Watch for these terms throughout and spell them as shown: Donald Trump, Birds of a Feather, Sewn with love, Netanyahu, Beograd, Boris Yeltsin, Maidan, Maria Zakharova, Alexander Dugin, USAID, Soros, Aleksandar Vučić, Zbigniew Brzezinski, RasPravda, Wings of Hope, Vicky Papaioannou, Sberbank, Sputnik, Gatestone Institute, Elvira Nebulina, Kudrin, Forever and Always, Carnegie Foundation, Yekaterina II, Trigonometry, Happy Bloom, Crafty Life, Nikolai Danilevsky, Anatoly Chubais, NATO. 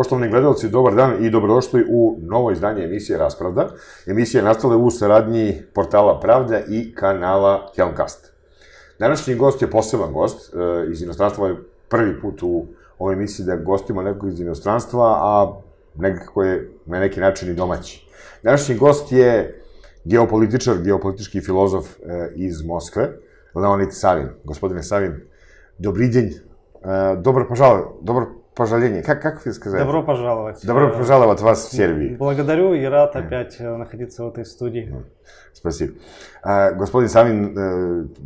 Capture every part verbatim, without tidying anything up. Poštovani gledalci, dobar dan i dobrodošli u novo izdanje emisije RasPravda. Emisije nastale u saradnji portala Pravda i kanala Helmcast. Današnji gost je poseban gost iz inostranstva. Je prvi put u ovoj emisiji da gostimo nekog iz inostranstva, a nekako je na neki način i domaći. Današnji gost je geopolitičar, geopolitički filozof iz Moskve, Leonid Savin. Gospodine Savin, dobri den. Добро пожаловать. Добро пожаление. Как, как вы сказали? Добро пожаловать. Добро пожаловать вас в Сербию. Благодарю и рад опять mm. находиться в этой студии. Mm. Спасибо. Господин Савин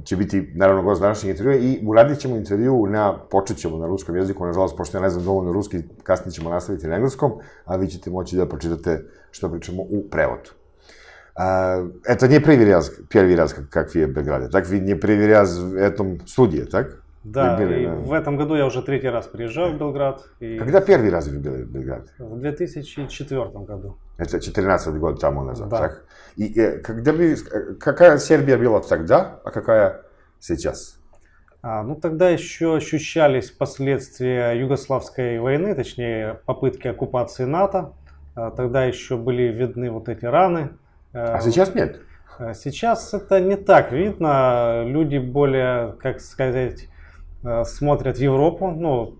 će biti naravno gost današnjeg intervjua i uradit ćemo intervju na, počet ćemo na ruskom jeziku, nažalost, pošto ja ne znam dovoljno ruski, kasnije ćemo nastaviti na engleskom, a vi ćete moći da pročitate što pričamo u prevodu. Это не первый раз, как вы в Белграде, так? Вы не первый раз в этом студии, так? Да, и в этом году я уже третий раз приезжаю в Белград. И... Когда первый раз вы были в Белграде? В две тысячи четвёртом году. Это четырнадцать год тому назад, да. Так? И, и когда вы, какая Сербия была тогда, а какая сейчас? А, ну, тогда еще ощущались последствия Югославской войны, точнее, попытки оккупации НАТО. А, тогда еще были видны вот эти раны. А сейчас нет? А, сейчас это не так видно. Люди более, как сказать... смотрят в Европу, ну,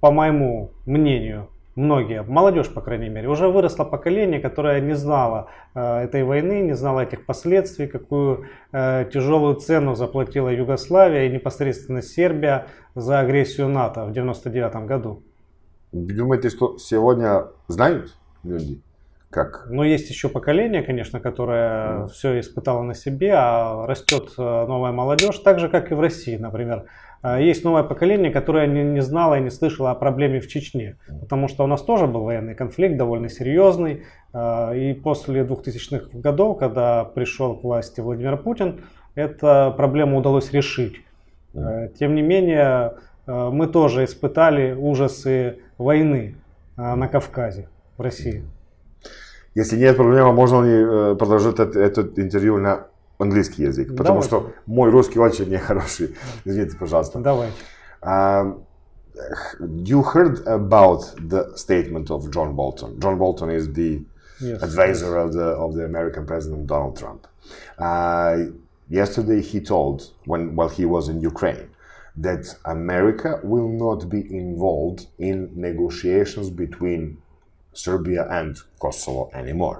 по моему мнению, многие, молодежь, по крайней мере, уже выросло поколение, которое не знало э, этой войны, не знало этих последствий, какую э, тяжелую цену заплатила Югославия и непосредственно Сербия за агрессию НАТО в девяносто девятом году. Вы думаете, что сегодня знают люди? Как? Но есть еще поколение, конечно, которое mm. все испытало на себе, а растет новая молодежь, так же, как и в России, например. Есть новое поколение, которое не, не знало и не слышало о проблеме в Чечне, потому что у нас тоже был военный конфликт, довольно серьезный, и после двухтысячных годов, когда пришел к власти Владимир Путин, эту проблему удалось решить. Mm. Тем не менее, мы тоже испытали ужасы войны на Кавказе, в России. Если нет проблемы, можно ли продолжать это интервью на английский язык? Потому Давайте. Что мой русский очень нехороший. Извините, пожалуйста. Давай. Um, you heard about the statement of John Bolton. John Bolton is the yes, advisor yes. of the of the American president Donald Trump. Uh, yesterday he told, when while he was in Ukraine, that America will not be involved in negotiations between Serbia and Kosovo anymore.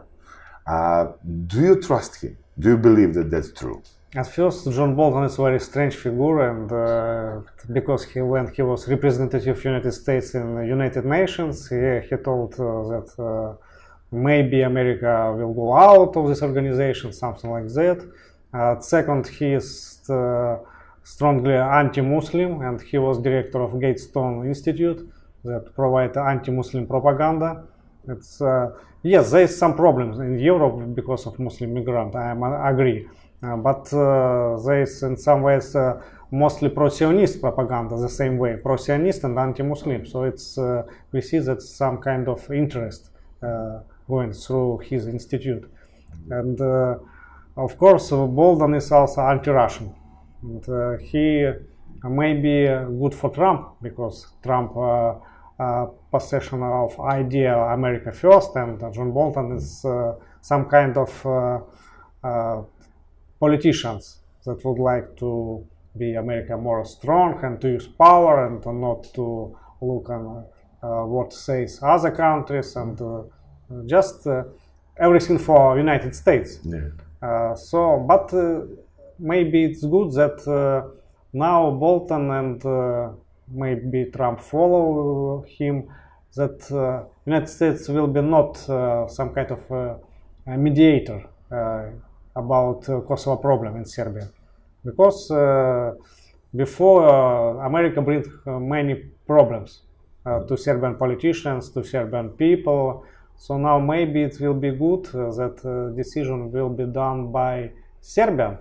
Uh, do you trust him? Do you believe that that's true? At first, John Bolton is a very strange figure, and uh, because he, when he was representative of United States in the United Nations, he, he told uh, that uh, maybe America will go out of this organization, something like that. Uh, second, he is uh, strongly anti-Muslim, and he was director of Gatestone Institute that provides anti-Muslim propaganda. It's, uh, yes, there is some problems in Europe because of Muslim migrants, I agree. Uh, but uh, there is in some ways uh, mostly pro-Zionist propaganda the same way, pro-Zionist and anti-Muslim. So it's uh, we see that some kind of interest uh, going through his institute. And uh, of course, Bolton is also anti-Russian. And, uh, he may be good for Trump because Trump uh, Uh, possession of idea America first, and uh, John Bolton is uh, some kind of uh, uh, politicians that would like to be America more strong and to use power and to not to look on uh, what says other countries and uh, just uh, everything for United States. Yeah. Uh, so, but uh, maybe it's good that uh, now Bolton and uh, maybe Trump follow him, that uh, United States will be not uh, some kind of uh, a mediator uh, about uh, Kosovo problem in Serbia. Because uh, before uh, America brings uh, many problems uh, to Serbian politicians, to Serbian people. So now maybe it will be good uh, that uh, decision will be done by Serbian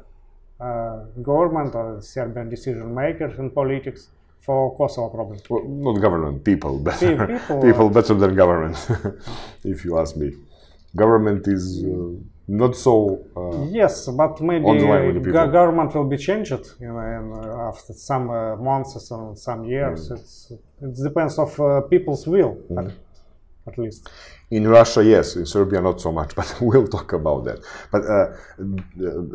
uh, government or Serbian decision makers in politics. For Kosovo problem. Well, not government, people better. People, people better than government, if you ask me. Government is uh, not so. Uh, yes, but maybe uh, government will be changed, you know, and, uh, after some uh, months and some years. Mm. It's, it depends on uh, people's will. Mm. at least. In Russia, yes. In Serbia, not so much, but we'll talk about that. But uh,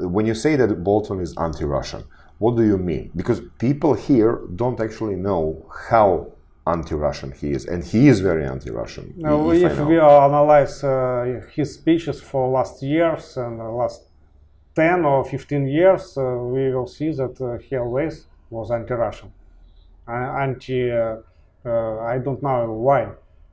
when you say that Bolton is anti-Russian, what do you mean? Because people here don't actually know how anti-Russian he is, and he is very anti-Russian. No, if, if we analyze uh, his speeches for last years and last ten or fifteen years, uh, we will see that uh, he always was anti-Russian. Uh, anti, uh, uh, I don't know why.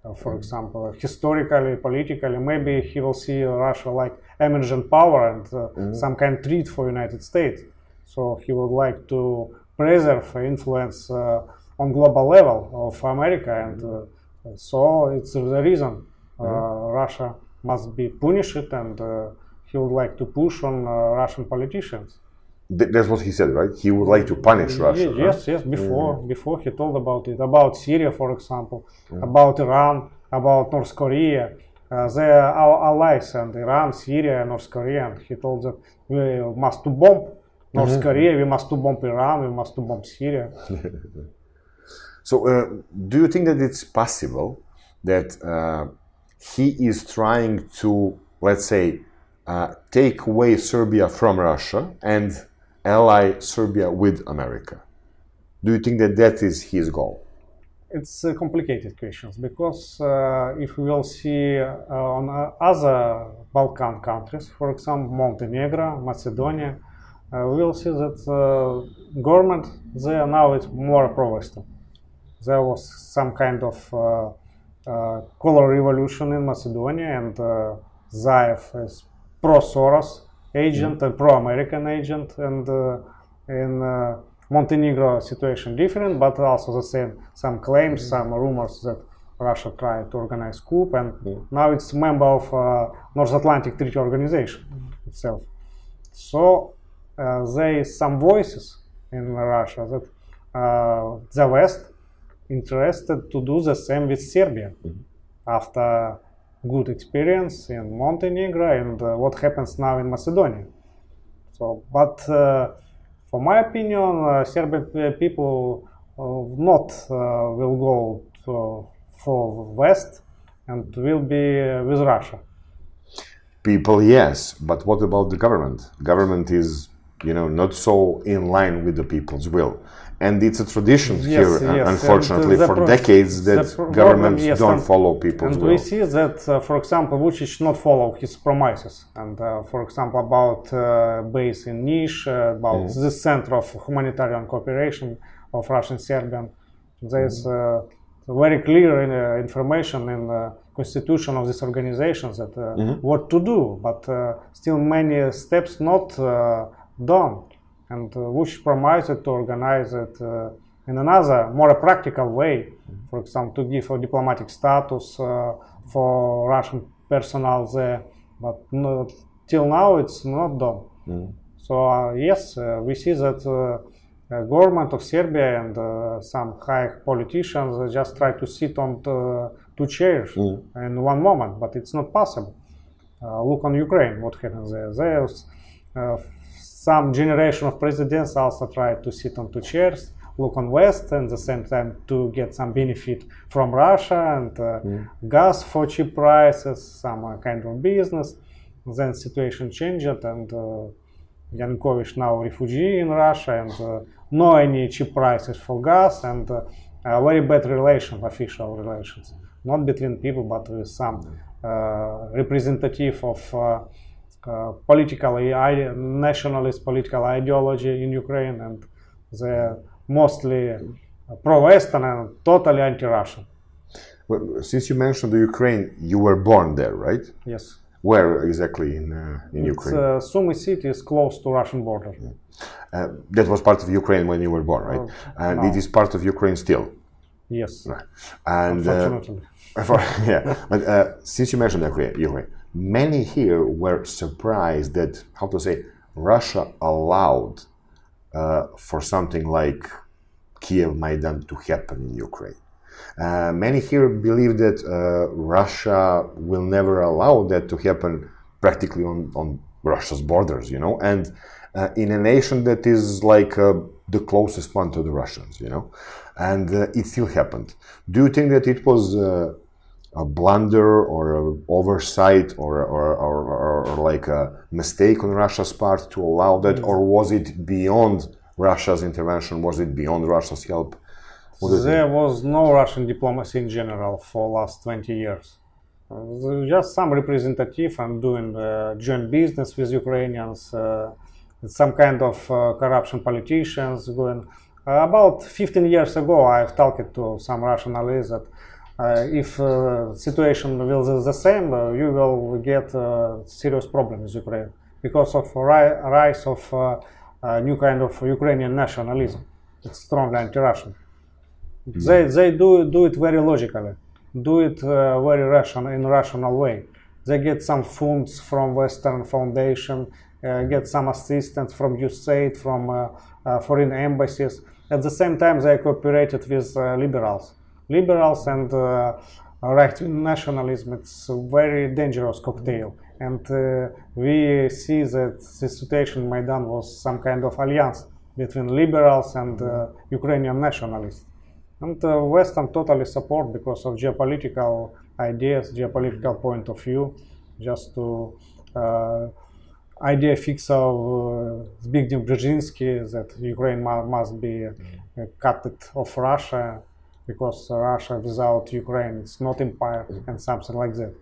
Uh, for mm-hmm. example, historically, politically, maybe he will see Russia like emergent power and uh, mm-hmm. some kind of threat for United States. So he would like to preserve influence uh, on global level of America, and uh, so it's the reason uh, mm-hmm. Russia must be punished, and uh, he would like to push on uh, Russian politicians. Th- that's what he said, right? He would like to punish Russia. Yes, right? yes. Before, mm-hmm. before he told about it, about Syria, for example, mm-hmm. about Iran, about North Korea. Uh, they are our allies, and Iran, Syria, and North Korea. And he told that we must to bomb North mm-hmm. Korea, we must to bomb Iran, we must to bomb Syria. So, uh, do you think that it's possible that uh, he is trying to, let's say, uh, take away Serbia from Russia and ally Serbia with America? Do you think that that is his goal? It's a complicated question, because uh, if we will see uh, on uh, other Balkan countries, for example, Montenegro, Macedonia, uh, we will see that uh, government there now is more pro-Western. There was some kind of uh, uh, color revolution in Macedonia, and uh, Zaev is pro-Soros agent mm. and pro-American agent. And uh, in uh, Montenegro, situation different, but also the same. Some claims, mm. some rumors that Russia tried to organize coup, and mm. now it's member of uh, North Atlantic Treaty Organization mm. itself. So uh, there is some voices in Russia that uh, the West interested to do the same with Serbia mm-hmm. after good experience in Montenegro and uh, what happens now in Macedonia. So, but uh, for my opinion, uh, Serbian people uh, not uh, will go to, for West and will be uh, with Russia. People, yes, but what about the government? Government is, you know, not so in line with the people's will. And it's a tradition yes, here, yes. unfortunately, for pro- decades that pro- governments yes, don't and, follow people's and will. And we see that, uh, for example, Vučić not follow his promises. And, uh, for example, about uh, base in Niš, uh, about mm. the center of humanitarian cooperation of Russian-Serbian. There is uh, very clear in, uh, information in the constitution of this organization that uh, mm-hmm. what to do, but uh, still many steps not uh, done. And uh, Vučić promised to organize it uh, in another, more practical way, mm-hmm. for example, to give a diplomatic status uh, for Russian personnel there. But no, till now, it's not done. Mm-hmm. So uh, yes, uh, we see that uh, the government of Serbia and uh, some high politicians uh, just try to sit on the, two chairs mm-hmm. in one moment, but it's not possible. Uh, look on Ukraine, what happened there. There's uh, Some generation of presidents also try to sit on two chairs, look on West, and at the same time to get some benefit from Russia and uh, mm. gas for cheap prices, some uh, kind of business. Then situation changed, and uh, Yanukovych now refugee in Russia, and uh, no any cheap prices for gas, and uh, a very bad relation, official relations, not between people, but with some uh, representative of. Uh, Uh, political, ide- nationalist political ideology in Ukraine, and they're mostly uh, pro-Western and totally anti-Russian. Well, since you mentioned the Ukraine, you were born there, right? Yes. Where exactly in uh, in it's, Ukraine? Uh, Sumy city is close to Russian border. Yeah. Uh, that was part of Ukraine when you were born, right? Uh, and no. It is part of Ukraine still. Yes. Right. And, unfortunately. Uh, for, yeah. But uh, since you mentioned Ukraine, Ukraine. Many here were surprised that, how to say, Russia allowed uh, for something like Kiev Maidan to happen in Ukraine. Uh, many here believe that uh, Russia will never allow that to happen practically on, on Russia's borders, you know, and uh, in a nation that is like uh, the closest one to the Russians, you know, and uh, it still happened. Do you think that it was... Uh, a blunder or an oversight or, or, or, or, or like a mistake on Russia's part to allow that? Or was it beyond Russia's intervention? Was it beyond Russia's help? There was no Russian diplomacy in general for the last twenty years. Uh, just some representative and doing uh, joint business with Ukrainians, uh, some kind of uh, corruption politicians going. Uh, about fifteen years ago, I've talked to some Russian allies that uh, if uh, situation will be the same, uh, you will get uh, serious problem with Ukraine because of ri- rise of uh, a new kind of Ukrainian nationalism. It's strongly anti-Russian. Mm. They they do do it very logically, do it uh, very Russian in rational way. They get some funds from Western Foundation, uh, get some assistance from U S A I D, from uh, uh, foreign embassies. At the same time, they cooperated with uh, liberals, liberals and uh, right-wing nationalism. It's a very dangerous cocktail, and uh, we see that the situation in Maidan was some kind of alliance between liberals and uh, Ukrainian nationalists. And uh, Western totally support because of geopolitical ideas, geopolitical point of view, just to uh, idea fix of uh, Zbigniew Brzezinski that Ukraine ma- must be uh, cut off Russia because Russia without Ukraine it's not empire and something like that.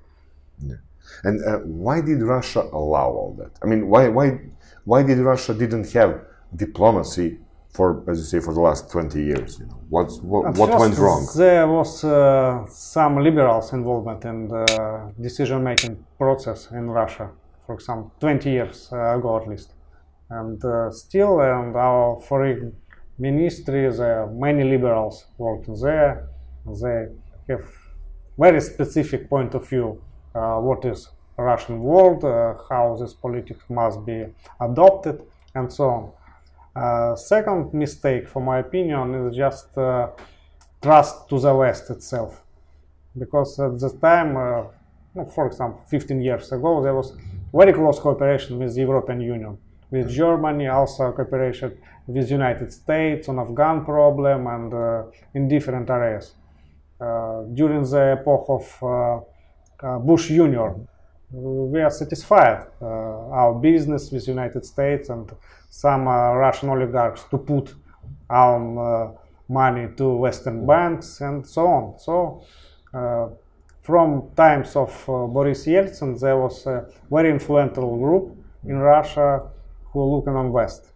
Yeah. And uh, why did Russia allow all that? I mean, why why why did Russia didn't have diplomacy? For, as you say, for the last twenty years, you know, what what, what went wrong? There was uh, some liberals' involvement in the decision-making process in Russia, for example, twenty years ago at least, and uh, still, and our foreign ministry, there many liberals working there. They have very specific point of view: uh, what is Russian world, uh, how this politics must be adopted, and so on. Uh, second mistake, for my opinion, is just uh, trust to the West itself, because at the time, uh, for example, fifteen years ago, there was very close cooperation with the European Union, with Germany, also cooperation with United States on Afghan problem and uh, in different areas. Uh, during the epoch of uh, uh, Bush Junior, we are satisfied uh, our business with United States and some uh, Russian oligarchs to put our uh, money to Western banks and so on. So uh, from times of uh, Boris Yeltsin, there was a very influential group in Russia who looking on West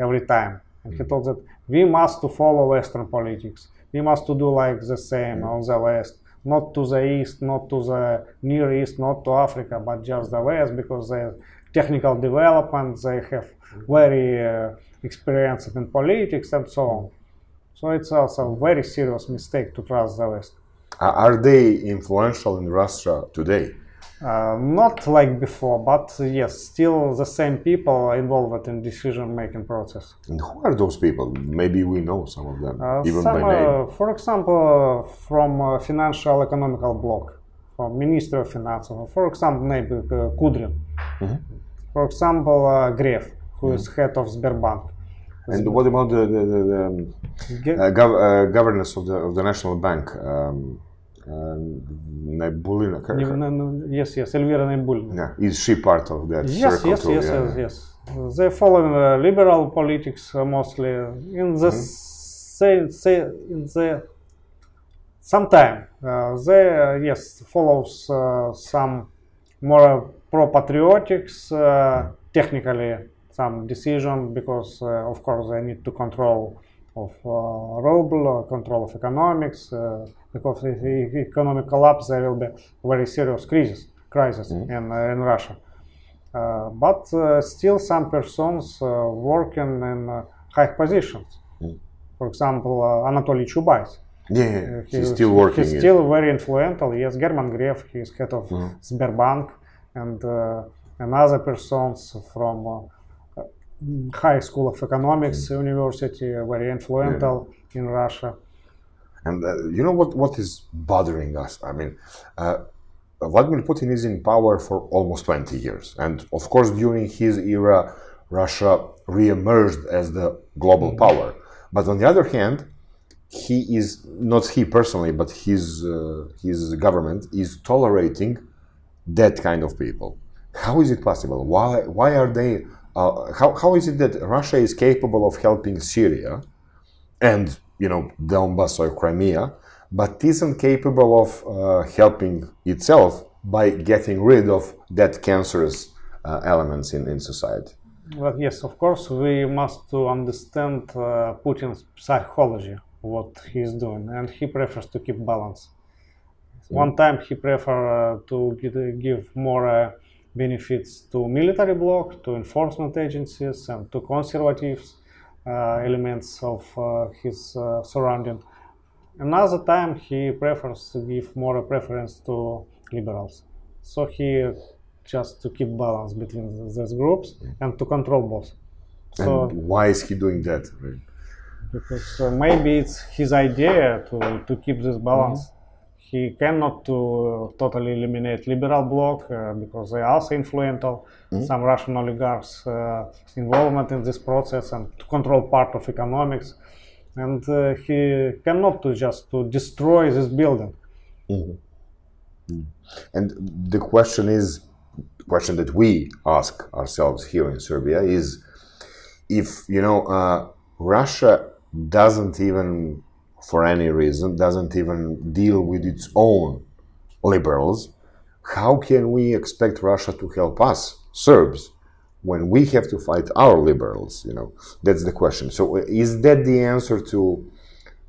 every time. And he thought that we must to follow Western politics. We must to do like the same on the West. Not to the East, not to the Near East, not to Africa, but just the West, because they have technical development, they have very uh, experienced in politics and so on. So it's also a very serious mistake to trust the West. Are they influential in Russia today? Uh, not like before, but yes, still the same people involved in decision-making process. And who are those people? Maybe we know some of them, uh, even some, by name. Uh, for example, uh, from uh, financial economical bloc, from Ministry of Finance, for example, maybe uh, Kudrin, mm-hmm. for example, uh, Gref, who mm-hmm. is head of Sberbank. And Sberbank. What about the, the, the, the um, uh, gov- uh, governance of the, of the National Bank? Um, Uh, Nebulina, yes, yes, Elvira Nebulina. Yeah. Is she part of that yes, circle? Yes, too? yes, yeah. yes, yes. They follow uh, liberal politics uh, mostly. In the mm-hmm. say, say in the sometime uh, they uh, yes follows uh, some more pro-patriotics, uh, mm-hmm. technically some decision because uh, of course they need to control of uh, ruble, or control of economics. Uh, Because if the economic collapse, there will be very serious crisis, crisis mm-hmm. in, uh, in Russia. Uh, but uh, still, some persons uh, working in uh, high positions. Mm. For example, uh, Anatoly Chubais. Yeah, yeah. Uh, he, he's still working. He's still yeah. very influential. Yes, German Gref, he is head of mm. Sberbank, and uh, another persons from uh, High School of Economics mm. University, uh, very influential yeah. in Russia. And uh, you know what, what is bothering us? I mean, uh, Vladimir Putin is in power for almost twenty years. And of course, during his era, Russia reemerged as the global power. But on the other hand, he is, not he personally, but his, uh, his government is tolerating that kind of people. How is it possible? Why, why are they, uh, how, how is it that Russia is capable of helping Syria and, you know, Donbass or Crimea, but isn't capable of uh, helping itself by getting rid of that cancerous uh, elements in, in society? Well, yes, of course, we must to understand uh, Putin's psychology, what he's doing, and he prefers to keep balance. Mm. One time he prefers uh, to get, give more uh, benefits to military bloc, to enforcement agencies, and to conservatives, uh, elements of uh, his uh, surrounding. Another time he prefers to give more preference to liberals. So he just to keep balance between these groups and to control both. So, and why is he doing that? Right? Because uh, maybe it's his idea to, to keep this balance. Mm-hmm. He cannot to totally eliminate liberal bloc uh, because they are also influential. Mm-hmm. Some Russian oligarchs uh, involvement in this process and to control part of economics. And uh, he cannot to just to destroy this building. Mm-hmm. And the question is, the question that we ask ourselves here in Serbia is, if, you know, uh, Russia doesn't even, for any reason, doesn't even deal with its own liberals, how can we expect Russia to help us, Serbs, when we have to fight our liberals? You know, that's the question. So is that the answer to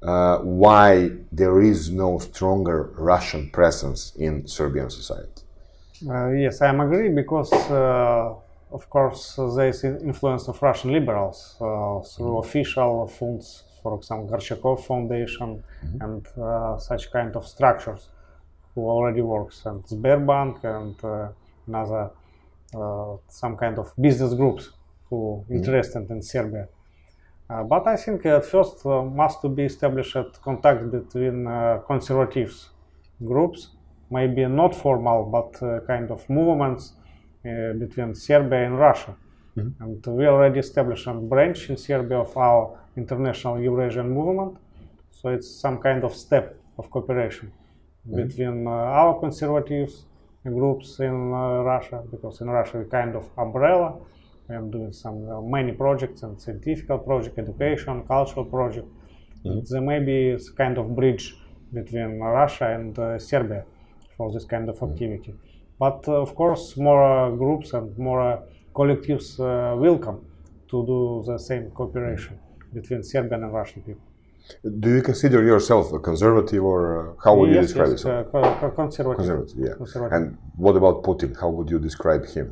Uh, why there is no stronger Russian presence in Serbian society? Uh, yes, I agree, because uh, of course there is influence of Russian liberals uh, through mm-hmm. official funds, for example, Gorchakov Foundation mm-hmm. and uh, such kind of structures who already works, and Sberbank and uh, another uh, some kind of business groups who mm-hmm. interested in Serbia. Uh, but I think at first uh, must to be established contact between uh, conservatives groups, maybe not formal, but uh, kind of movements uh, between Serbia and Russia. Mm-hmm. And we already established a branch in Serbia of our international Eurasian movement. So it's some kind of step of cooperation mm-hmm. between uh, our conservatives groups in uh, Russia, because in Russia we kind of umbrella. I am doing some uh, many projects, and scientific project, education, cultural project. Mm-hmm. There may be a kind of bridge between Russia and uh, Serbia for this kind of activity. Mm-hmm. But uh, of course, more uh, groups and more uh, collectives uh, will come to do the same cooperation mm-hmm. between Serbian and Russian people. Do you consider yourself a conservative, or how would yes, you describe yes, yourself? Uh, conservative. Conservative, yeah. Conservative. And what about Putin? How would you describe him?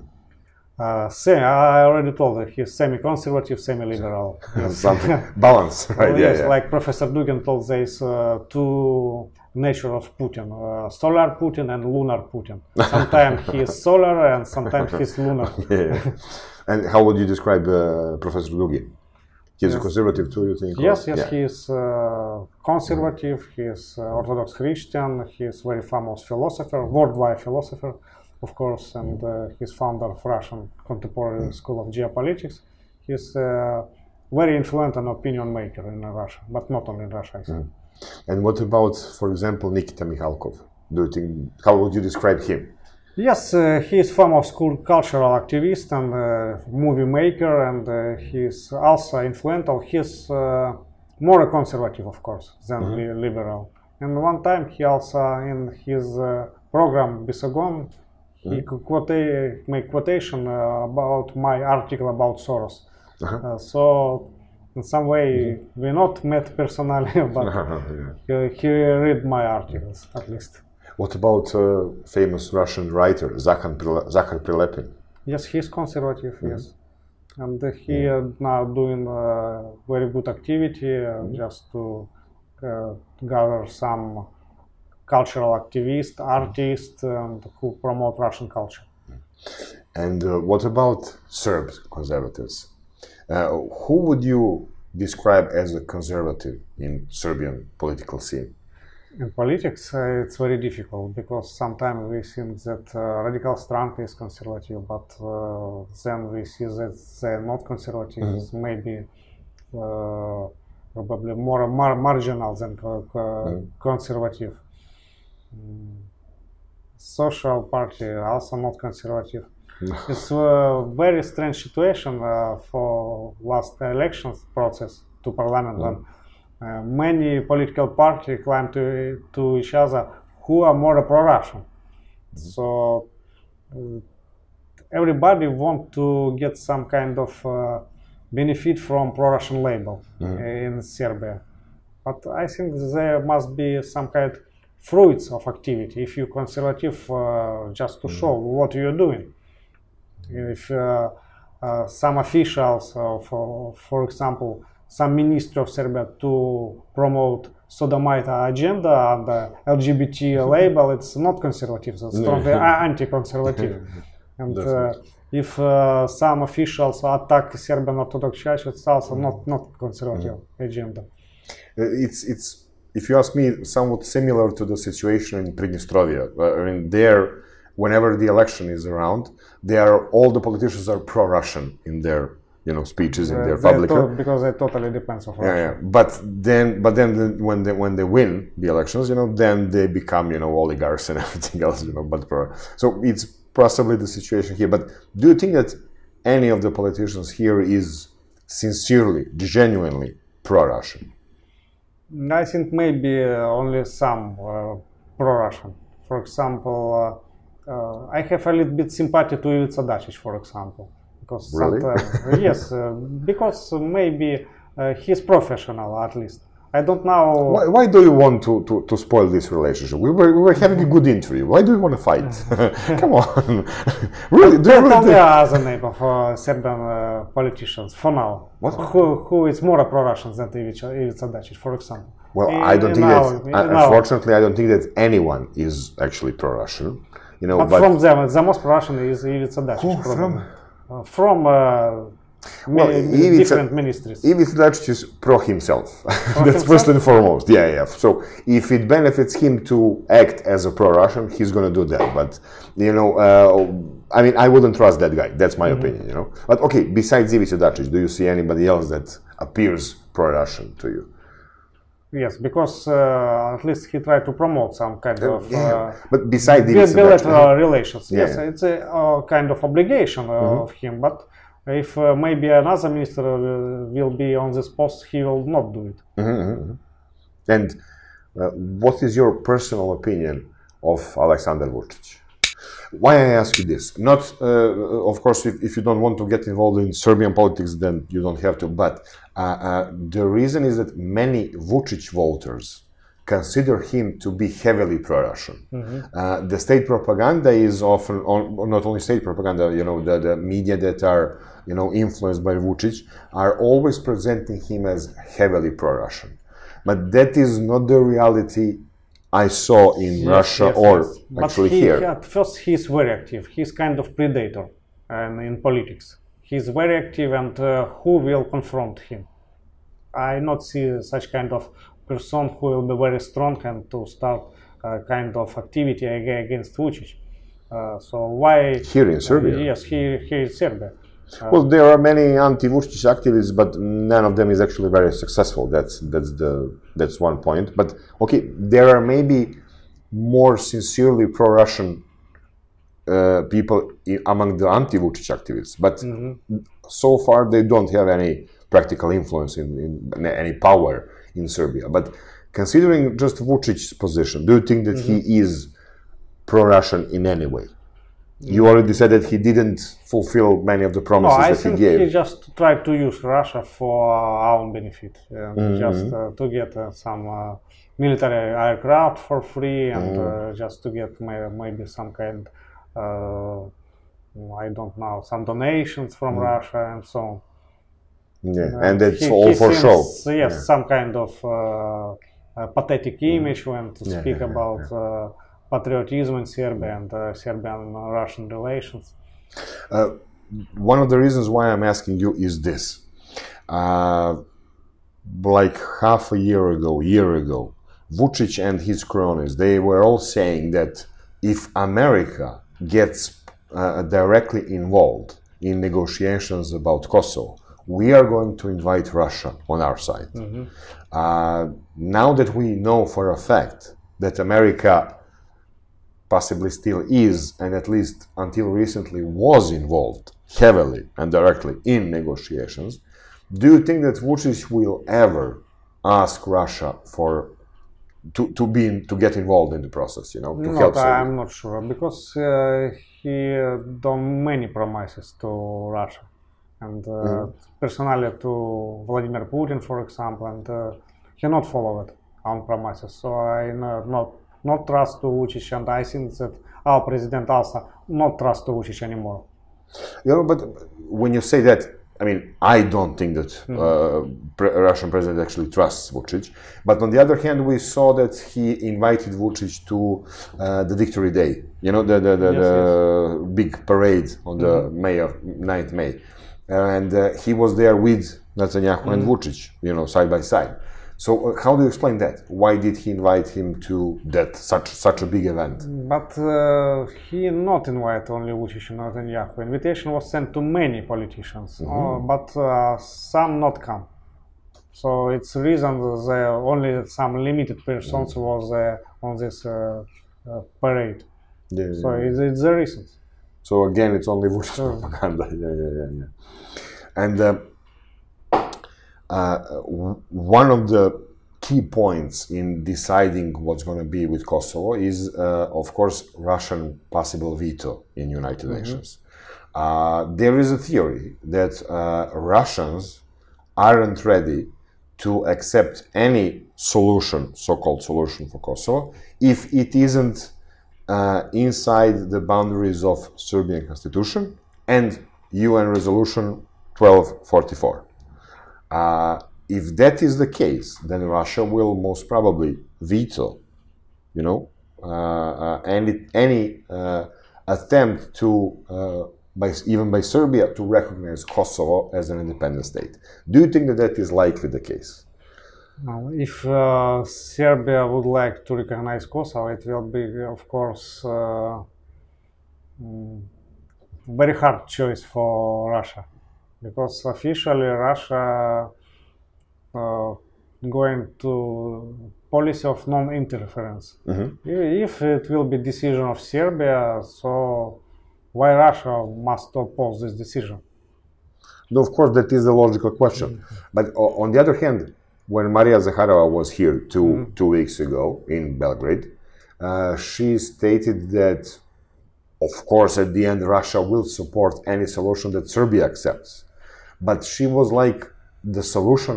Uh, semi, I already told that he's semi-conservative, semi-liberal. Something balance, right? Well, yeah, yes, yeah. Like Professor Dugin told, there is uh, two nature of Putin: uh, solar Putin and lunar Putin. Sometimes he is solar, and sometimes he is lunar. Yeah, yeah. And how would you describe uh, Professor Dugin? He is yes. a conservative too, you think? Yes, or? yes, yeah. He is uh, conservative. Mm-hmm. He is uh, Orthodox Christian. He is very famous philosopher, worldwide philosopher. Of course, and uh, he's founder of Russian Contemporary mm. School of Geopolitics. He's a very influential opinion maker in Russia, but not only in Russia, I think. Mm. And what about, for example, Nikita Mikhalkov? Do you think, how would you describe him? Yes, uh, he is famous cultural activist and uh, movie maker, and uh, he's also influential. He's uh, more conservative, of course, than mm-hmm. liberal. And one time he also, in his uh, program, Bisagon, he could quote, make quotation uh, about my article about Soros. Uh-huh. Uh, so, in some way, mm-hmm. we not met personally, but yeah. he, he read my articles, at least. What about uh, famous Russian writer, Zakhar Prilepin? Yes, he's conservative, mm-hmm. yes. And uh, he mm-hmm. uh, now doing uh, very good activity uh, mm-hmm. just to uh, gather some cultural activist, artist, um, who promote Russian culture. And uh, what about Serb conservatives? Uh, who would you describe as a conservative in Serbian political scene? In politics, uh, it's very difficult, because sometimes we think that uh, radical strand is conservative, but uh, then we see that they're not conservative. Mm-hmm. Maybe uh, probably more mar- marginal than co- co- yeah. conservative. Mm. Social party also not conservative. It's a very strange situation uh, for last elections process to parliament. Yeah. Uh, many political parties climb to to each other who are more pro-Russian. Mm-hmm. So uh, everybody want to get some kind of uh, benefit from pro-Russian label mm-hmm. in Serbia. But I think there must be some kind of fruits of activity if you're conservative uh, just to mm-hmm. show what you're doing. If uh, uh, some officials, uh, for, for example, some minister of Serbia to promote sodomite agenda and the L G B T label, it's not conservative, it's strongly anti-conservative. And uh, if uh, some officials attack Serbian Orthodox Church, it's also mm. not, not conservative mm. agenda. It's, it's, if you ask me, somewhat similar to the situation in Pridnestrovia. I mean, there, whenever the election is around, they are, all the politicians are pro-Russian in their you know, speeches in uh, their public. To- because it totally depends on Russia. Yeah, yeah. But then, but then when they when they win the elections, you know, then they become you know oligarchs and everything else, you know. But pro- so it's possibly the situation here. But do you think that any of the politicians here is sincerely, genuinely pro-Russian? I think maybe uh, only some uh, pro-Russian. For example, uh, uh, I have a little bit sympathy to Ivica Dačić, for example. Because really? Yes, uh, because maybe uh, he's professional at least. I don't know. Why, why do you want to, to, to spoil this relationship? We were we were having a good interview. Why do you want to fight? Come on, really? There really are the name of uh, Serbian uh, politicians for now. What? Who who is more pro-Russian than Ivica Dačić, for example? Well, in, I don't think our, that. Uh, unfortunately, our... I don't think that anyone is actually pro-Russian. You know, but, but from them, the most pro-Russian is Ivica Dačić. From Uh, from uh, well, mi- Ivica, different ministries. Ivica Dačić is pro himself. Pro That's himself? First and foremost. Yeah, yeah. So if it benefits him to act as a pro-Russian, he's going to do that. But, you know, uh, I mean, I wouldn't trust that guy. That's my mm-hmm. opinion, you know. But, okay, besides Ivica Dačić, do you see anybody else that appears pro-Russian to you? Yes, because uh, at least he tried to promote some kind uh, of yeah. uh, but beside bilateral relations. Yeah, yes, yeah. It's a uh, kind of obligation uh, mm-hmm. of him. But if uh, maybe another minister uh, will be on this post, he will not do it. Mm-hmm. And uh, what is your personal opinion of Aleksandar Vučić? Why I ask you this? Not, uh, of course, if, if you don't want to get involved in Serbian politics, then you don't have to. But uh, uh, the reason is that many Vučić voters consider him to be heavily pro-Russian. Mm-hmm. Uh, the state propaganda is often, on, not only state propaganda, you know, the, the media that are, you know, influenced by Vučić are always presenting him as heavily pro-Russian. But that is not the reality I saw in yes, Russia yes, or yes. actually but he, here. At first, he's very active. He's kind of predator and in politics. He's very active, and uh, who will confront him? I not see such kind of person who will be very strong and to start uh, kind of activity against Vučić. Uh, so why here in Serbia? Uh, yes, here here in Serbia. Uh, well, there are many anti-Vučić activists, but none of them is actually very successful. That's that's the that's one point. But okay, there are maybe more sincerely pro-Russian uh, people in, among the anti-Vučić activists, but mm-hmm. so far they don't have any practical influence in, in, in any power in Serbia. But considering just Vučić's position, do you think that mm-hmm. he is pro-Russian in any way? You already said that he didn't fulfill many of the promises no, that he gave. I think he just tried to use Russia for our own benefit, and mm-hmm. just uh, to get uh, some uh, military aircraft for free, and mm. uh, just to get may- maybe some kind, uh, I don't know, some donations from mm. Russia and so on. Yeah, and, and that's he, all he for seems, show. Yes, yeah. Some kind of uh, pathetic image mm. when to yeah, speak yeah, yeah, about. Yeah. Uh, patriotism in Serbia and uh, Serbian-Russian relations. Uh, one of the reasons why I'm asking you is this. Uh, like half a year ago, year ago, Vučić and his cronies, they were all saying that if America gets uh, directly involved in negotiations about Kosovo we are going to invite Russia on our side. Mm-hmm. Uh, now that we know for a fact that America possibly still is, and at least until recently was involved heavily and directly in negotiations, do you think that Vučić will ever ask Russia for to to be in, to get involved in the process? You know, to no, help. But I'm not sure because uh, he uh, done many promises to Russia and uh, mm. personally to Vladimir Putin, for example, and uh, he not followed on promises. So I uh, not. Not trust to Vučić, and I think that our president also not trust to Vučić anymore. You know, but when you say that, I mean, I don't think that mm-hmm. uh, pre- Russian president actually trusts Vučić. But on the other hand, we saw that he invited Vučić to uh, the Victory Day. You know, the the, the, yes, the yes. big parade on mm-hmm. the May of ninth of May, and uh, he was there with Netanyahu mm-hmm. and Vučić, you know, side by side. So uh, how do you explain that? Why did he invite him to that such such a big event? But uh, he not invite only Vučić and Netanyahu. Invitation was sent to many politicians, mm-hmm. uh, but uh, some not come. So it's reason that only some limited persons mm-hmm. was uh, on this uh, uh, parade. Yeah, so yeah. It's, it's the reason. So again, it's only Vučić uh, propaganda. yeah, yeah, yeah, yeah. And. Uh, Uh, one of the key points in deciding what's going to be with Kosovo is, uh, of course, Russian possible veto in United mm-hmm. Nations. Uh, there is a theory that uh, Russians aren't ready to accept any solution, so-called solution for Kosovo, if it isn't uh, inside the boundaries of Serbian Constitution and U N Resolution twelve forty-four. Uh, if that is the case, then Russia will most probably veto, you know, uh, uh, any, any uh, attempt to, uh, by, even by Serbia, to recognize Kosovo as an independent state. Do you think that that is likely the case? Well, if uh, Serbia would like to recognize Kosovo, it will be, of course, uh, very hard choice for Russia. Because officially Russia uh, going to policy of non-interference. Mm-hmm. If it will be decision of Serbia, so why Russia must oppose this decision? No, of course that is the logical question. Mm-hmm. But uh, on the other hand, when Maria Zaharova was here two mm-hmm. two weeks ago in Belgrade, uh, she stated that, of course, at the end, Russia will support any solution that Serbia accepts. But she was like, the solution,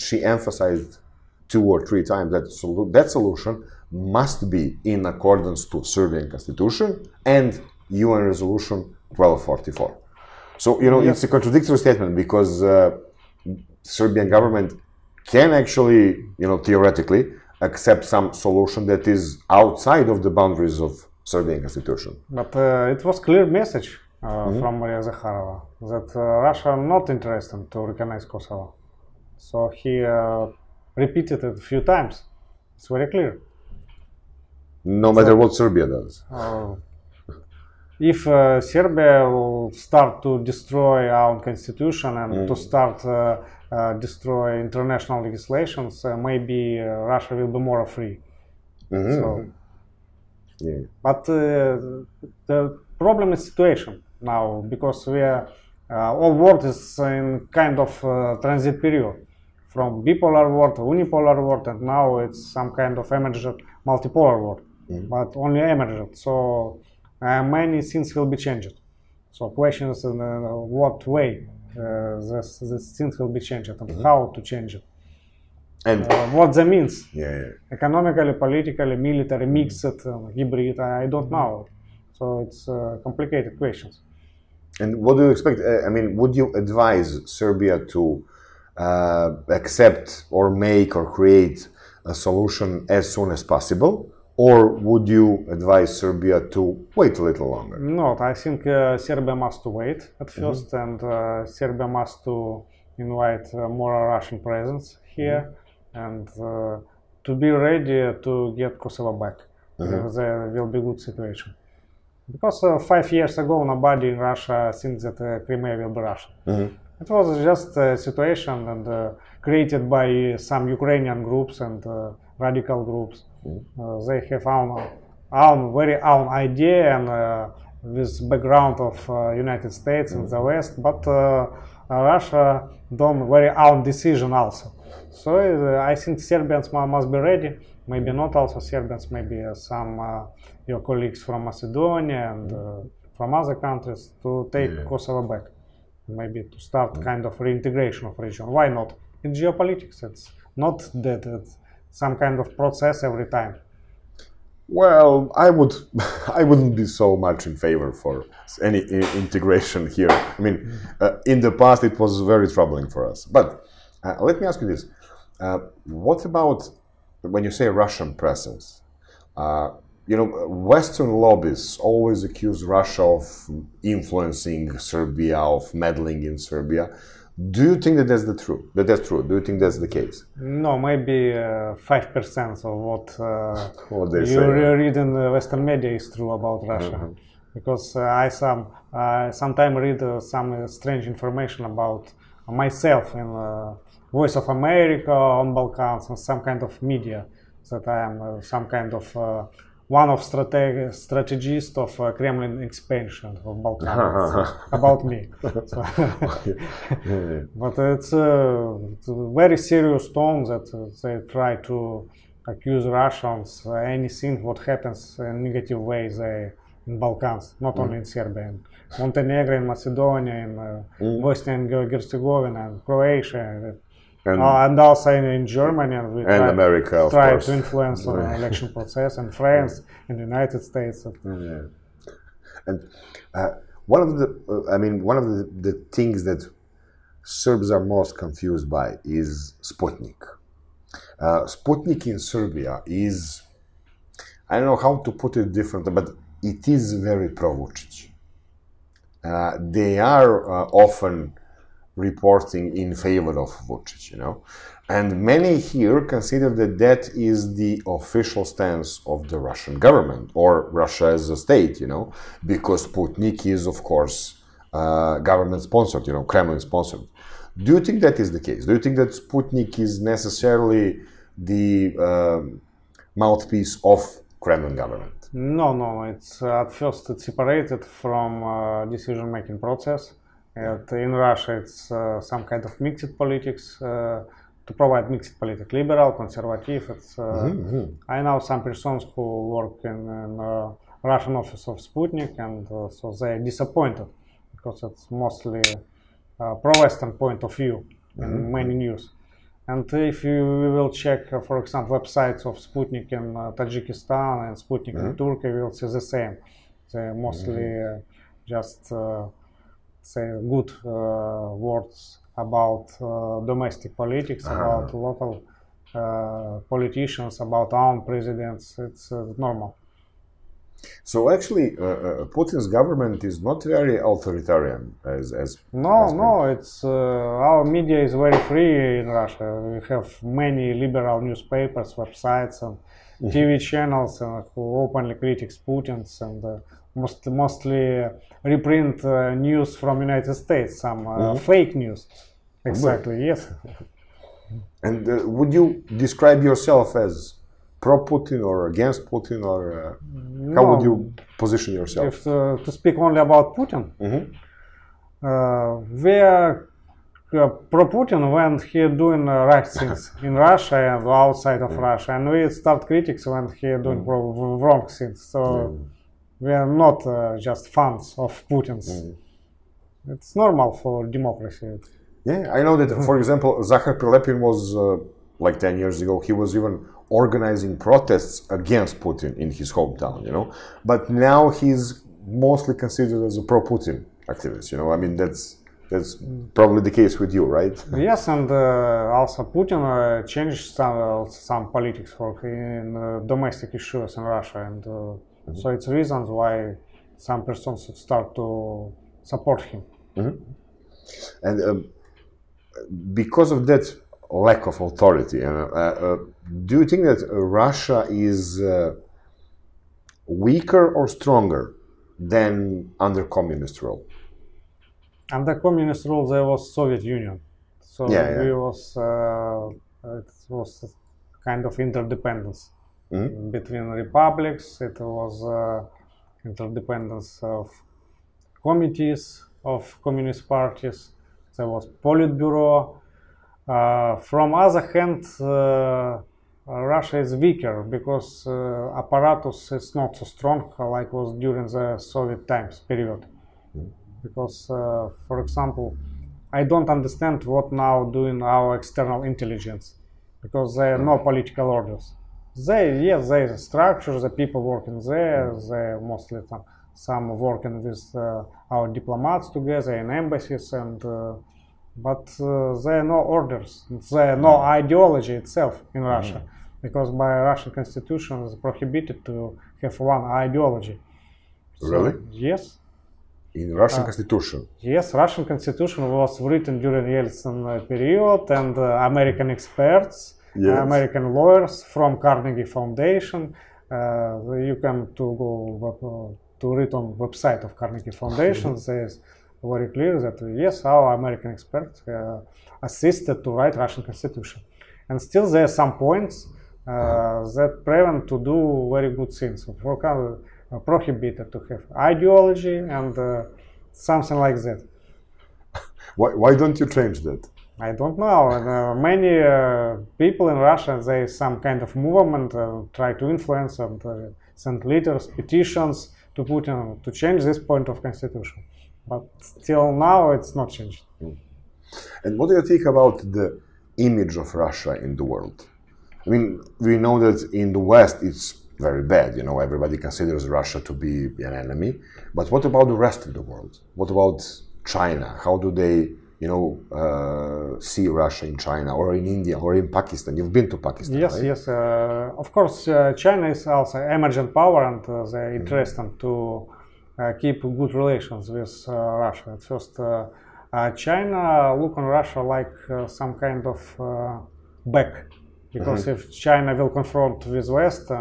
she emphasized two or three times that sol- that solution must be in accordance to Serbian Constitution and U N Resolution twelve forty-four. So, you know, yeah. It's a contradictory statement because uh, Serbian government can actually, you know, theoretically accept some solution that is outside of the boundaries of Serbian Constitution. But uh, it was clear message uh, mm-hmm. from Maria Zakharova that uh, Russia not interested to recognize Kosovo. So he uh, repeated it a few times. It's very clear. No matter so, what Serbia does. Uh, if uh, Serbia will start to destroy our constitution and mm-hmm. to start uh, uh, destroy international legislations, uh, maybe uh, Russia will be more free. Mm-hmm. So, yeah. But uh, the problem is situation now, because we are, uh, all world is in kind of uh, transit period, from bipolar world to unipolar world, and now it's some kind of emergent multipolar world, mm-hmm. but only emergent. So uh, many things will be changed. So question is in uh, what way uh, this, this things will be changed and mm-hmm. how to change it. And uh, what that means? Yeah, yeah. Economically, politically, military, mixed, uh, hybrid, I don't know. So it's uh, complicated questions. And what do you expect? I mean, would you advise Serbia to uh, accept or make or create a solution as soon as possible? Or would you advise Serbia to wait a little longer? No, I think uh, Serbia must wait at mm-hmm. first, and uh, Serbia must to invite uh, more Russian presence here. Mm-hmm. And uh, to be ready to get Kosovo back, mm-hmm. there will be good situation. Because uh, five years ago, nobody in Russia thinks that uh, Crimea will be Russian. Mm-hmm. It was just a situation and, uh, created by some Ukrainian groups and uh, radical groups. Uh, they have own, own very own idea and uh, with background of uh, United States and the West, but uh, Russia done very own decision also. So uh, I think Serbians must be ready. Maybe not also Serbians, maybe uh, some uh, your colleagues from Macedonia and uh, from other countries to take yeah. Kosovo back. Maybe to start kind of reintegration of region. Why not? In geopolitics, it's not that it's some kind of process every time. Well, I would, I wouldn't be so much in favor for any I- integration here. I mean, uh, in the past it was very troubling for us. But uh, let me ask you this: uh, what about when you say Russian presence? Uh, you know, Western lobbies always accuse Russia of influencing Serbia, of meddling in Serbia. Do you think that that's the true? That that's true. Do you think that's the case? No, maybe five uh, percent of what, uh, what they you say. read in the Western media is true about Russia, mm-hmm. because uh, I some uh, sometimes read uh, some strange information about myself in uh, Voice of America on Balkans and some kind of media that I am uh, some kind of uh, one of strateg- strategists of uh, Kremlin expansion of Balkans about me. So but it's a, it's a very serious tone that uh, they try to accuse Russians uh, anything what happens in negative way they, in Balkans, not mm. only in Serbia, in Montenegro, in Macedonia, in uh, mm. Bosnia and Herzegovina, and Croatia. And, uh, and also in, in Germany, and we and try, America, of try to influence on the election process, and France, and the United States. Mm-hmm. And uh, one of the, uh, I mean, one of the, the things that Serbs are most confused by is Sputnik. Uh, Sputnik in Serbia is, I don't know how to put it differently, but it is very pro-Vučić. Uh, they are uh, often reporting in favor of Vučić, you know, and many here consider that that is the official stance of the Russian government or Russia as a state, you know, because Sputnik is, of course, uh, government-sponsored, you know, Kremlin-sponsored. Do you think that is the case? Do you think that Sputnik is necessarily the um, mouthpiece of Kremlin government? No, no. It's uh, at first it's separated from uh, decision-making process. And in Russia, it's uh, some kind of mixed politics, uh, to provide mixed politics, liberal, conservative. It's, uh, mm-hmm. I know some persons who work in the uh, Russian office of Sputnik, and uh, so they're disappointed because it's mostly uh, pro-Western point of view in mm-hmm. many news. And if you will check, uh, for example, websites of Sputnik in uh, Tajikistan and Sputnik mm-hmm. in Turkey, you will see the same. They're mostly mm-hmm. uh, just... Uh, say good uh, words about uh, domestic politics, uh-huh. about local uh, politicians, about our presidents. It's uh, normal. So actually, uh, Putin's government is not very authoritarian as... as no, as no, it's uh, our media is very free in Russia. We have many liberal newspapers, websites, and mm-hmm. T V channels uh, who openly critics Putin's and uh, Most, mostly uh, reprint uh, news from United States, some uh, mm-hmm. fake news. Exactly, but, yes. And uh, would you describe yourself as pro-Putin or against Putin, or uh, no. how would you position yourself? If uh, to speak only about Putin, mm-hmm. uh, we are uh, pro-Putin when he doing uh, right things in Russia and outside of mm-hmm. Russia, and we start critics when he doing mm-hmm. wrong things. So. Mm-hmm. We are not uh, just fans of Putin's. Mm-hmm. It's normal for democracy. Yeah, I know that, for example, Zakhar Prilepin was, uh, like ten years ago, he was even organizing protests against Putin in his hometown, you know. But now he's mostly considered as a pro-Putin activist, you know. I mean, that's that's probably the case with you, right? Yes, and uh, also Putin uh, changed some, uh, some politics for in, uh, domestic issues in Russia. and. Uh, Mm-hmm. So it's reasons why some persons should start to support him. Mm-hmm. And um, because of that lack of authority, uh, uh, do you think that Russia is uh, weaker or stronger than under communist rule? Under communist rule, there was Soviet Union, so yeah, we yeah. was uh, it was kind of interdependence mm-hmm. between republics. It was uh, interdependence of committees of communist parties. There was Politburo. Uh, from other hand, uh, Russia is weaker because uh, apparatus is not so strong like was during the Soviet times period. Mm. Because, uh, for example, I don't understand what now doing our external intelligence, because there are no political orders. They, yes, there is a structure, the people working there, mm. they mostly some, some working with uh, our diplomats together in embassies and. Uh, But uh, there are no orders, there are no ideology itself in Russia, mm-hmm. because by Russian constitution it's prohibited to have one ideology. So, really? Yes. In Russian uh, constitution? Yes, Russian constitution was written during Yeltsin period, and uh, American experts, yes. American lawyers from Carnegie Foundation, uh, you can to go uh, to read on website of Carnegie Foundation, says. Very clear that yes, our American experts uh, assisted to write Russian constitution, and still there are some points uh, mm-hmm. that prevent to do very good things. For example, uh, prohibited to have ideology and uh, something like that. Why, why don't you change that? I don't know. And, uh, many uh, people in Russia, there is some kind of movement uh, try to influence and uh, send letters, petitions to Putin to change this point of constitution. But till now, it's not changed. Mm. And what do you think about the image of Russia in the world? I mean, we know that in the West it's very bad. You know, everybody considers Russia to be an enemy. But what about the rest of the world? What about China? How do they, you know, uh, see Russia in China or in India or in Pakistan? You've been to Pakistan, yes, right? Yes, yes. Uh, of course, uh, China is also an emergent power, and uh, they're interested mm. to. Uh, keep good relations with uh, Russia. At first, uh, uh, China look on Russia like uh, some kind of uh, back, because mm-hmm. if China will confront with West, uh,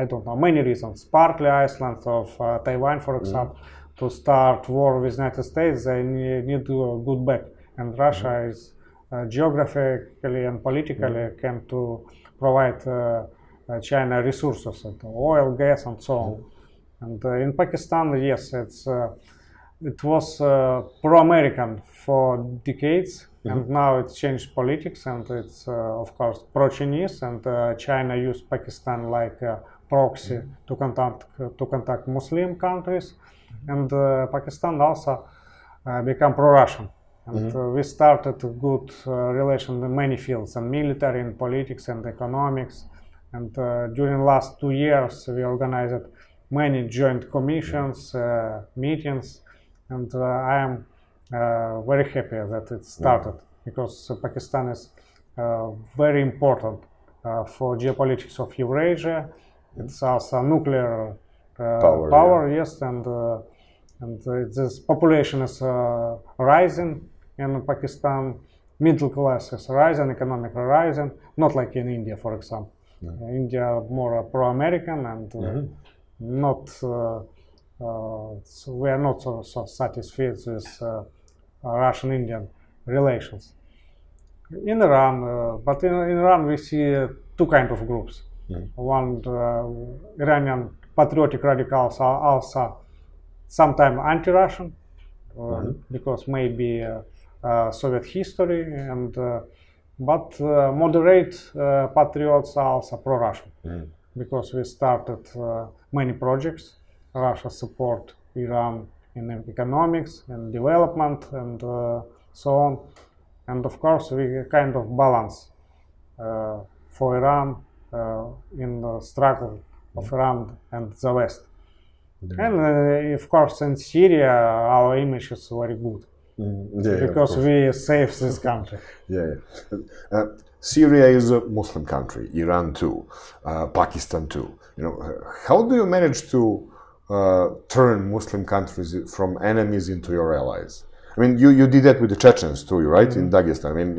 I don't know, many reasons, partly Iceland or uh, Taiwan, for example, mm-hmm. to start war with United States, they need, need to good back. And Russia mm-hmm. is uh, geographically and politically mm-hmm. can to provide uh, uh, China resources, and oil, gas, and so on. Mm-hmm. And uh, in Pakistan, yes, it's uh, it was uh, pro-American for decades, mm-hmm. and now it's changed politics, and it's uh, of course pro-Chinese, and uh, China used Pakistan like a proxy mm-hmm. to contact uh, to contact Muslim countries, mm-hmm. and uh, Pakistan also uh, become pro-Russian, and mm-hmm. uh, we started a good uh, relation in many fields, and military, and politics, and economics, and uh, during last two years we organized. Many joint commissions, uh, meetings, and uh, I am uh, very happy that it started yeah. because Pakistan is uh, very important uh, for geopolitics of Eurasia. It's also nuclear uh, power, power yeah. yes, and uh, and uh, this population is uh, rising in Pakistan. Middle class is rising, economic rising, not like in India, for example. Yeah. India more pro-American and. Mm-hmm. Uh, Not uh, uh, so we are not so, so satisfied with uh, Russian-Indian relations in Iran, uh, but in, in Iran we see uh, two kind of groups. Mm. One uh, Iranian patriotic radicals are also sometimes anti-Russian uh, mm. because maybe uh, uh, Soviet history, and uh, but uh, moderate uh, patriots are also pro-Russian. Mm. Because we started uh, many projects. Russia support Iran in economics and development and uh, so on. And of course, we kind of balance uh, for Iran uh, in the struggle of Iran and the West. Yeah. And uh, of course, in Syria, our image is very good mm, yeah, because we save this country. yeah. Uh, Syria is a Muslim country, Iran too, uh, Pakistan too. You know, how do you manage to uh, turn Muslim countries from enemies into your allies? I mean, you, you did that with the Chechens too, right? Mm-hmm. In Dagestan. I mean,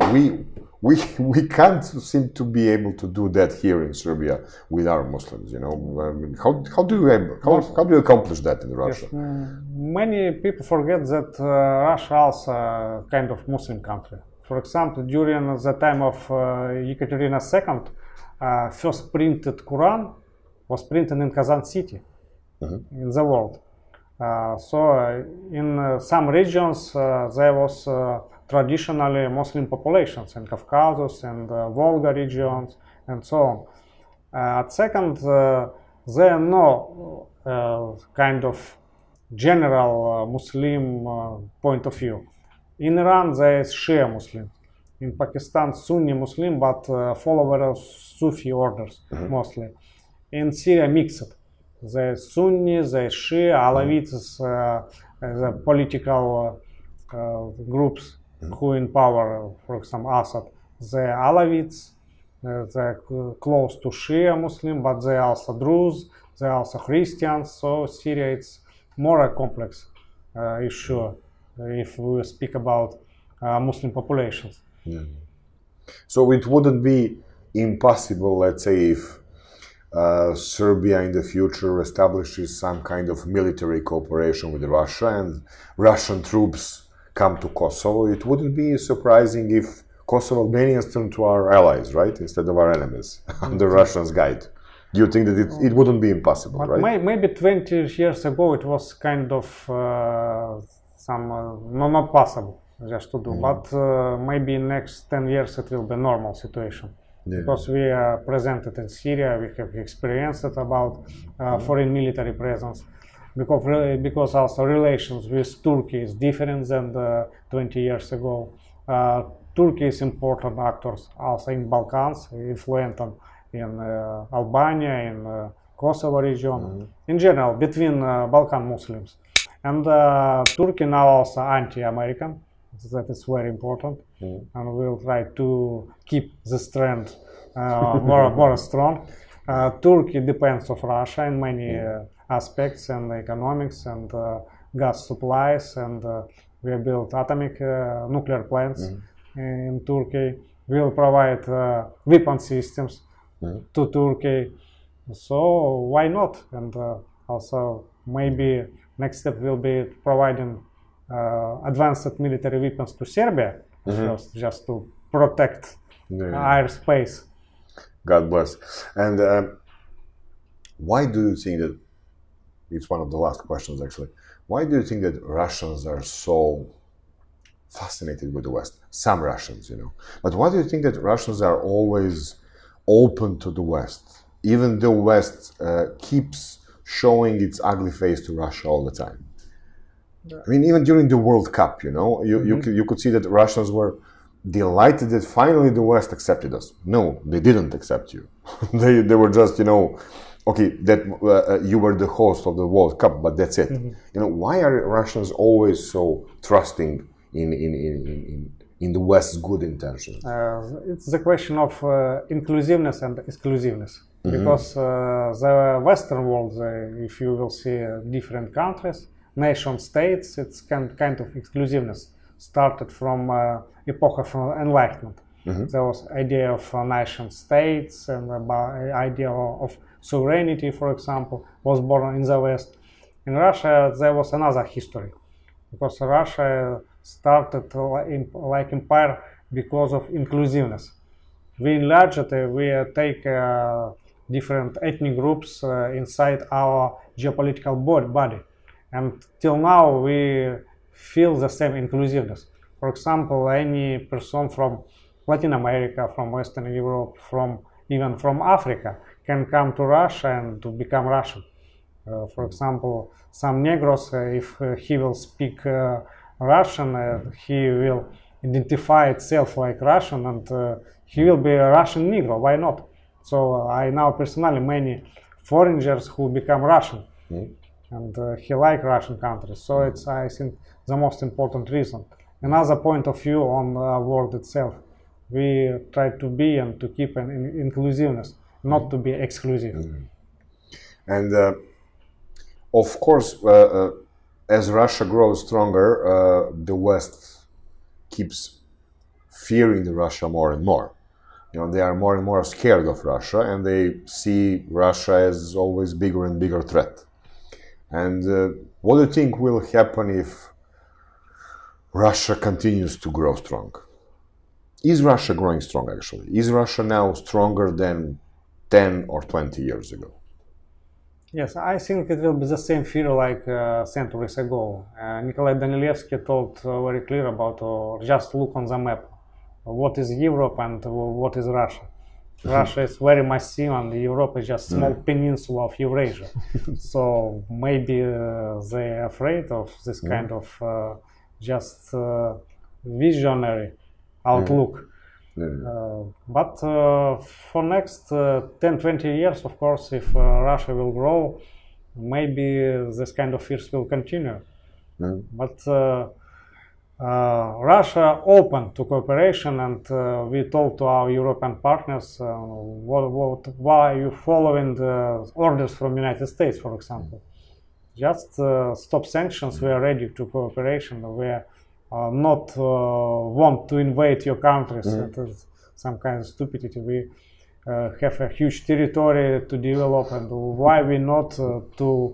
we We we can't seem to be able to do that here in Serbia with our Muslims. You know, I mean, how how do you how, how do you accomplish that in Russia? Yes. Many people forget that uh, Russia also a kind of Muslim country. For example, during the time of uh, Yekaterina the Second, uh, first printed Quran was printed in Kazan city, mm-hmm. in the world. Uh, so uh, in uh, some regions uh, there was. Uh, traditionally Muslim populations in Caucasus and uh, Volga regions and so on. Uh, at second, uh, there are no uh, kind of general uh, Muslim uh, point of view. In Iran there is Shia Muslim, in Pakistan Sunni Muslim, but uh, followers of Sufi orders mm-hmm. mostly. In Syria mixed. There is Sunni, there is Shia, Alawites, uh, the political uh, uh, groups. Who in power, for example, Assad, the Alawites, uh, they're close to Shia Muslim, but they are also Druze, they are also Christians, so Syria it's more a complex uh, issue if we speak about uh, Muslim populations. Yeah. So it wouldn't be impossible, let's say, if uh, Serbia in the future establishes some kind of military cooperation with Russia and Russian troops come to Kosovo, it wldn't be surprising if Kosovo Albanians turn to our allies, right, instead of our enemies, under Russians' guide. Do you think that it, it wouldn't be impossible, but right? May, maybe twenty years ago it was kind of uh, some, uh, no, not possible just to do, mm. but uh, maybe in next ten years it will be normal situation. Yeah. Because we are present in Syria, we have experienced about uh, foreign military presence. Because, because also relations with Turkey is different than uh, twenty years ago. Uh, Turkey is important actors also in Balkans, influent on, in uh, Albania, in uh, Kosovo region, mm-hmm. in general between uh, Balkan Muslims. And uh, Turkey now also anti-American, so that is very important, mm-hmm. and we'll try to keep this trend uh, more, more strong. Uh, Turkey depends on Russia in many mm-hmm. uh, aspects and economics and uh, gas supplies, and uh, we built atomic uh, nuclear plants mm-hmm. in Turkey. We will provide uh, weapon systems mm-hmm. to Turkey. So why not? And uh, also maybe next step will be providing uh, advanced military weapons to Serbia mm-hmm. first, just to protect yeah. airspace. God bless. And uh, why do you think that? It's one of the last questions, actually. Why do you think that Russians are so fascinated with the West? Some Russians, you know. But why do you think that Russians are always open to the West, even though West uh, keeps showing its ugly face to Russia all the time? Yeah. I mean, even during the World Cup, you know, you, mm-hmm. you, could, you could see that Russians were delighted that finally the West accepted us. No, they didn't accept you. they, they were just, you know... Okay, that uh, you were the host of the World Cup, but that's it. Mm-hmm. You know, why are Russians always so trusting in in in in, in the West's good intentions? Uh, it's the question of uh, inclusiveness and exclusiveness, mm-hmm. because uh, the Western world, uh, if you will see uh, different countries, nation states, it's kind kind of exclusiveness started from uh, epoch of Enlightenment. Mm-hmm. There was idea of uh, nation states and the idea of sovereignty, for example, was born in the West. In Russia, there was another history, because Russia started like empire because of inclusiveness. We enlarged it, we take uh, different ethnic groups uh, inside our geopolitical body. And till now, we feel the same inclusiveness. For example, any person from Latin America, from Western Europe, from even from Africa, can come to Russia and to become Russian. Uh, for example, some Negros, uh, if uh, he will speak uh, Russian, uh, he will identify itself like Russian, and uh, he will be a Russian Negro, why not? So uh, I know personally many foreigners who become Russian, mm. and uh, he like Russian countries. So it's, I think, the most important reason. Another point of view on the uh, world itself. We try to be and to keep an in- inclusiveness. Not to be exclusive. Mm-hmm. And uh, of course, uh, uh, as Russia grows stronger, uh, the West keeps fearing the Russia more and more. You know, they are more and more scared of Russia, and they see Russia as always bigger and bigger threat. And uh, what do you think will happen if Russia continues to grow strong? Is Russia growing strong, actually? Is Russia now stronger than ten or twenty years ago? Yes, I think it will be the same fear like uh, centuries ago. Uh, Nikolai Danilevsky told uh, very clear about, or uh, just look on the map, what is Europe and what is Russia. Mm-hmm. Russia is very massive and Europe is just small mm-hmm. peninsula of Eurasia. So maybe uh, they are afraid of this mm-hmm. kind of uh, just uh, visionary outlook. Mm-hmm. Uh, but uh, for next uh, ten to twenty years, of course, if uh, Russia will grow, maybe this kind of fears will continue. Mm-hmm. But uh, Uh, Russia open to cooperation, and uh, we told to our European partners, uh, what, what, why are you following the orders from United States, for example? Just uh, stop sanctions, we are ready to cooperation, we are uh, not uh, want to invade your countries, mm-hmm. it is some kind of stupidity. We uh, have a huge territory to develop, and why we not uh, to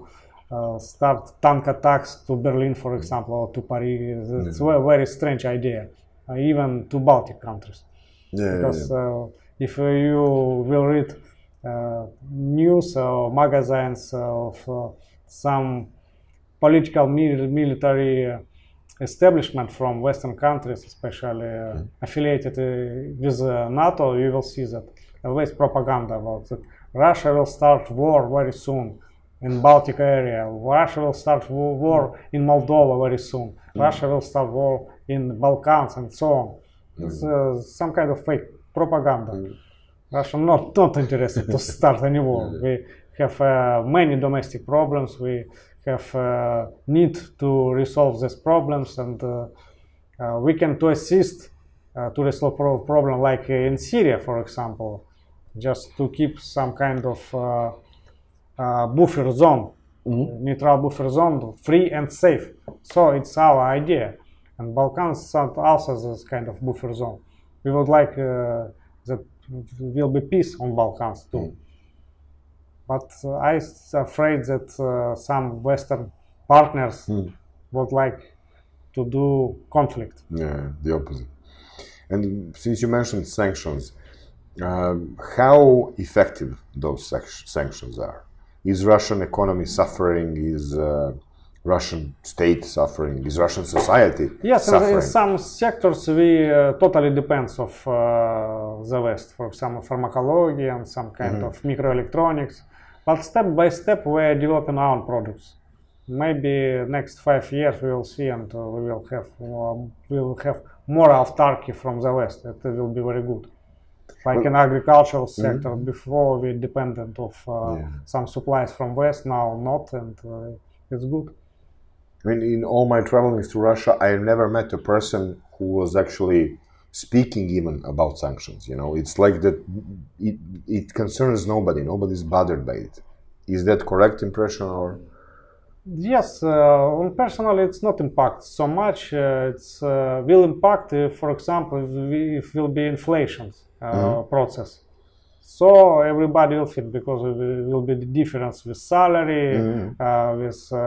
Uh, start tank attacks to Berlin, for example, or to Paris. It's yeah. a very strange idea, uh, even to Baltic countries. Yeah, because yeah, yeah. Uh, if you will read uh, news or magazines of uh, some political mil- military establishment from Western countries, especially uh, yeah. affiliated uh, with uh, NATO, you will see that always propaganda about that Russia will start war very soon in Baltic area, Russia will start war in Moldova very soon, yeah. Russia will start war in Balkans and so on. Yeah. It's uh, some kind of fake propaganda. Yeah. Russia not not interested to start any war. Yeah. We have uh, many domestic problems, we have uh, need to resolve these problems, and uh, uh, we can to assist uh, to resolve pro- problem like uh, in Syria, for example, just to keep some kind of uh, Uh, buffer zone, mm-hmm. neutral buffer zone, free and safe. So it's our idea, and Balkans are also this kind of buffer zone. We would like uh, that will be peace on Balkans too. Mm. But uh, I'm afraid that uh, some Western partners mm. would like to do conflict. Yeah, the opposite. And since you mentioned sanctions, uh, how effective those sac- sanctions are? Is Russian economy suffering? Is uh, Russian state suffering? Is Russian society yes, suffering? Yes, in some sectors we uh, totally depends of uh, the West. For example, pharmacology and some kind mm-hmm. of microelectronics. But step by step we are developing our own products. Maybe next five years we will see, and uh, we will have uh, we will have more autarky from the West. It will be very good. Like in agricultural sector, mm-hmm. before we dependent of uh, yeah. some supplies from West, now not, and uh, it's good. I mean, in all my travelings to Russia, I never met a person who was actually speaking even about sanctions. You know, it's like that it, it concerns nobody, nobody's bothered by it. Is that correct impression or? Yes, uh, on personally it's not impact so much. Uh, it's uh, will impact, uh, for example, if, we, if will be inflation uh, mm-hmm. process. So everybody will fit because it will be the difference with salary, mm-hmm. uh, with uh,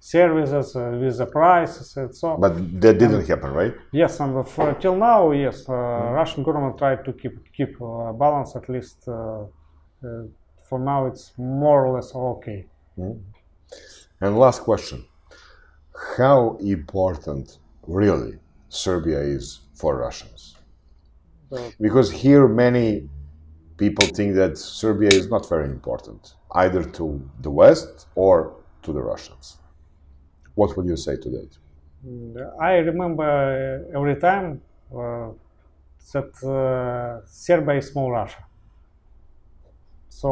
services, uh, with the prices, and so. But that didn't and, happen, right? Yes, and for, till now, yes, uh, mm-hmm. Russian government tried to keep keep uh, balance at least. Uh, uh, for now, it's more or less okay. Mm-hmm. And last question, how important really Serbia is for Russians? Because here many people think that Serbia is not very important, either to the West or to the Russians. What would you say to that? I remember every time uh, that uh, Serbia is small Russia. So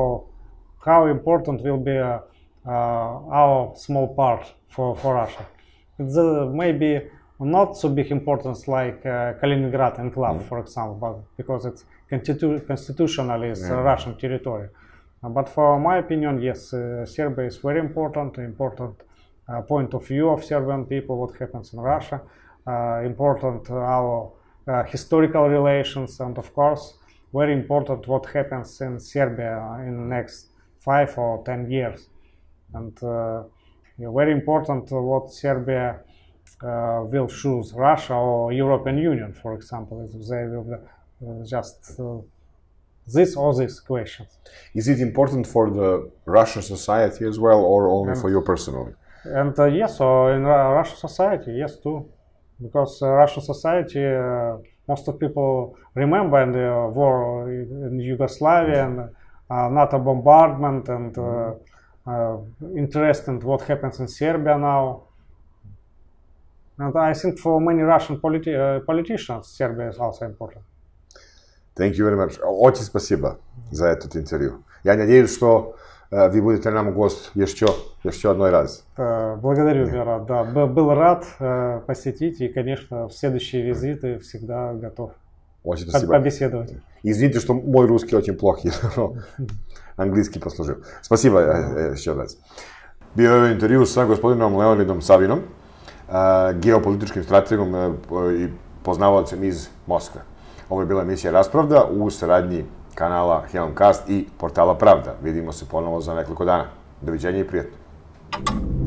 how important will be uh, Uh, our small part for, for Russia. It's uh, maybe not so big importance like uh, Kaliningrad enclave, mm-hmm. for example, but because it's constitu- constitutionally it's yeah. Russian territory. Uh, but for my opinion, yes, uh, Serbia is very important, important uh, point of view of Serbian people, what happens in Russia, uh, important uh, our uh, historical relations, and of course very important what happens in Serbia in the next five or ten years, and uh, very important what Serbia uh, will choose, Russia or European Union, for example, if they will uh, just uh, this or this question. Is it important for the Russian society as well, or only and, for you personally? And uh, yes, or in uh, Russian society, yes too, because uh, Russian society, uh, most of people remember the war in Yugoslavia and uh, NATO bombardment, and uh, uh, interest in what happens in Serbia now. And I think for many Russian politi uh, politicians, Serbia is also important. Thank you very much. Очень спасибо за этот интервью. Я надеюсь, что uh, вы будете нам гость еще, еще одной раз. Uh, благодарю, Вера. Да, был рад uh, посетить, и, конечно, в следующие визиты всегда готов очень спасибо. Побеседовать. Извините, что мой русский очень плохий, но английский послужил. Спасибо uh, еще раз. Bio je intervju sa gospodinom Leonidom Savinom, uh, geopolitičkim strategom uh, i poznavaocem iz Moskve. Ovo je bila emisija RasPravda u saradnji kanala HelenCast i portala Pravda. Vidimo se ponovo za nekoliko dana. Doviđenja i prijatno.